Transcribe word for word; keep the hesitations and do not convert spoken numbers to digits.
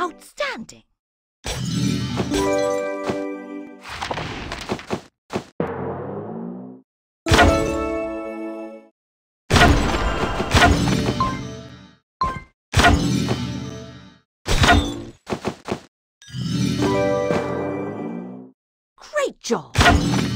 Outstanding. Great job!